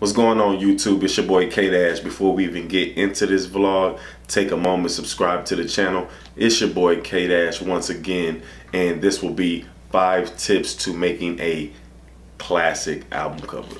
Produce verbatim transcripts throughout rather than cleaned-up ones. What's going on YouTube? It's your boy K Dash. Before we even get into this vlog, take a moment, subscribe to the channel. It's your boy K Dash once again, and this will be five tips to making a classic album cover.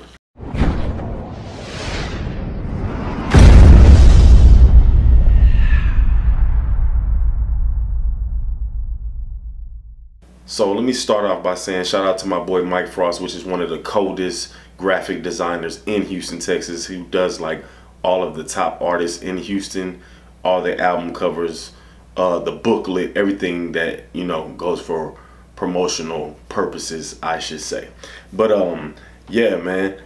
So let me start off by saying shout out to my boy Mike Frost, which is one of the coldest graphic designers in Houston, Texas, who does like all of the top artists in Houston, all their album covers, uh, the booklet, everything that, you know, goes for promotional purposes, I should say. But um, yeah, man,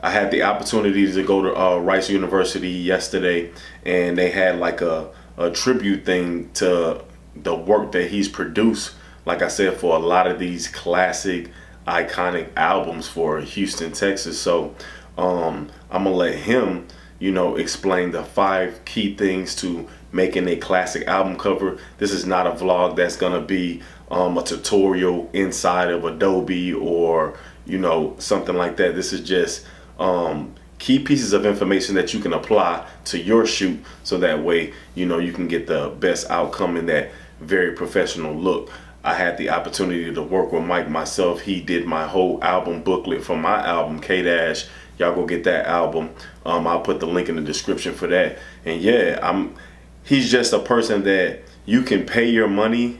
I had the opportunity to go to uh, Rice University yesterday, and they had like a, a tribute thing to the work that he's produced. Like I said, for a lot of these classic, iconic albums for Houston, Texas. So um, I'm gonna let him, you know, explain the five key things to making a classic album cover. This is not a vlog that's gonna be um, a tutorial inside of Adobe or, you know, something like that. This is just um, key pieces of information that you can apply to your shoot, so that way, you know, you can get the best outcome in that very professional look. I had the opportunity to work with Mike myself. He did my whole album booklet for my album, K Dash. Y'all go get that album. Um, I'll put the link in the description for that. And yeah, I'm. He's just a person that you can pay your money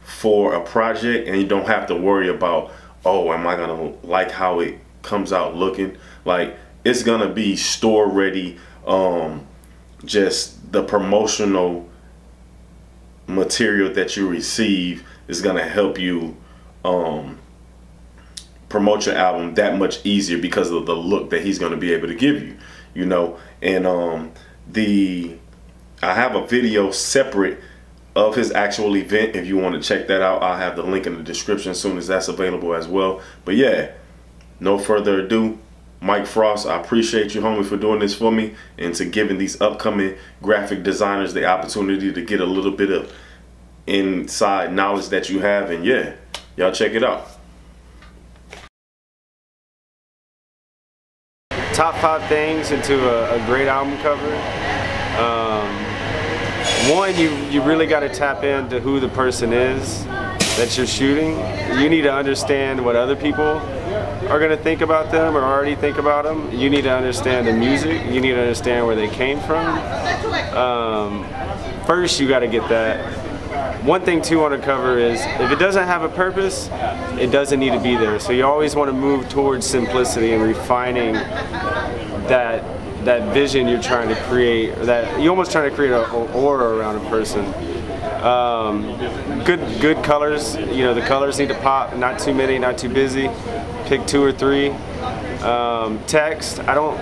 for a project, and you don't have to worry about, oh, am I gonna like how it comes out looking? Like, it's gonna be store ready. Um, just the promotional material that you receive is gonna help you um, promote your album that much easier because of the look that he's gonna be able to give you, you know. And um, the I have a video separate of his actual event. If you want to check that out, I'll have the link in the description as soon as that's available as well. But yeah, no further ado, Mike Frost, I appreciate you, homie, for doing this for me and to giving these upcoming graphic designers the opportunity to get a little bit of inside knowledge that you have. And yeah, y'all check it out. Top five things into a, a great album cover. Um, one, you, you really got to tap into who the person is that you're shooting. You need to understand what other people are going to think about them or already think about them. You need to understand the music. You need to understand where they came from. Um, first, you got to get that. One thing too on a cover is, if it doesn't have a purpose, it doesn't need to be there. So you always want to move towards simplicity and refining that that vision you're trying to create. That you're almost trying to create an aura around a person. Um, good good colors. You know, the colors need to pop. Not too many. Not too busy. Pick two or three. Um, text. I don't.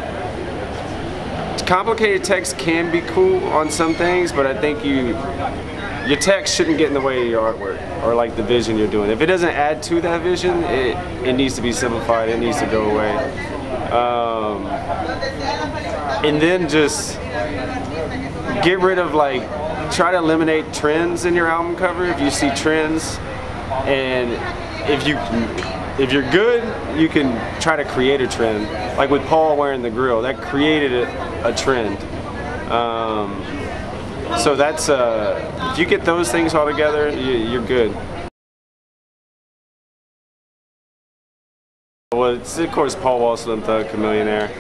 Complicated text can be cool on some things, but I think you. Your text shouldn't get in the way of your artwork or like the vision you're doing. If it doesn't add to that vision, it, it needs to be simplified, it needs to go away. Um, and then just get rid of, like, try to eliminate trends in your album cover. If you see trends, and if, you, if you're good, you can try to create a trend. Like with Paul wearing the grill, that created a, a trend. Um, So that's, uh, if you get those things all together, you, you're good. Well, it's, of course, Paul Wall, Slim Thug, Chamillionaire,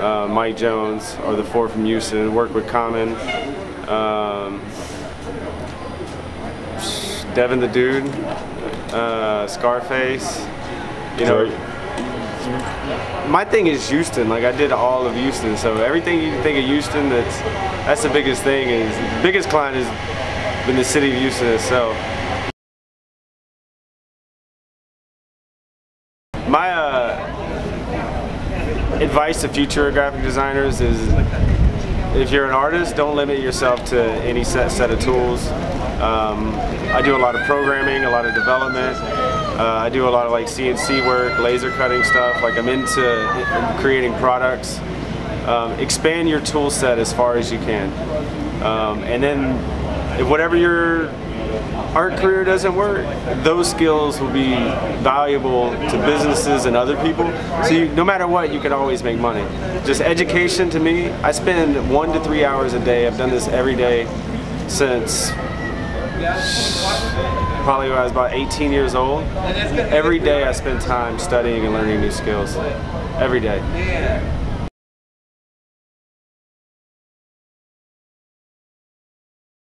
uh, Mike Jones, or the four from Houston, work with Common, um, Devin the Dude, uh, Scarface, you know. My thing is Houston. Like, I did all of Houston, so everything you think of Houston, that's that's the biggest thing. Is the biggest client has been the city of Houston itself. My uh, advice to future graphic designers is, if you're an artist, don't limit yourself to any set set of tools. Um, I do a lot of programming, a lot of development. Uh, I do a lot of like C N C work, laser cutting stuff. Like, I'm into creating products. Um, expand your tool set as far as you can. Um, and then whatever your our career doesn't work, those skills will be valuable to businesses and other people. So you, no matter what, you can always make money. Just education to me, I spend one to three hours a day. I've done this every day since probably when I was about eighteen years old. Every day I spend time studying and learning new skills. Every day.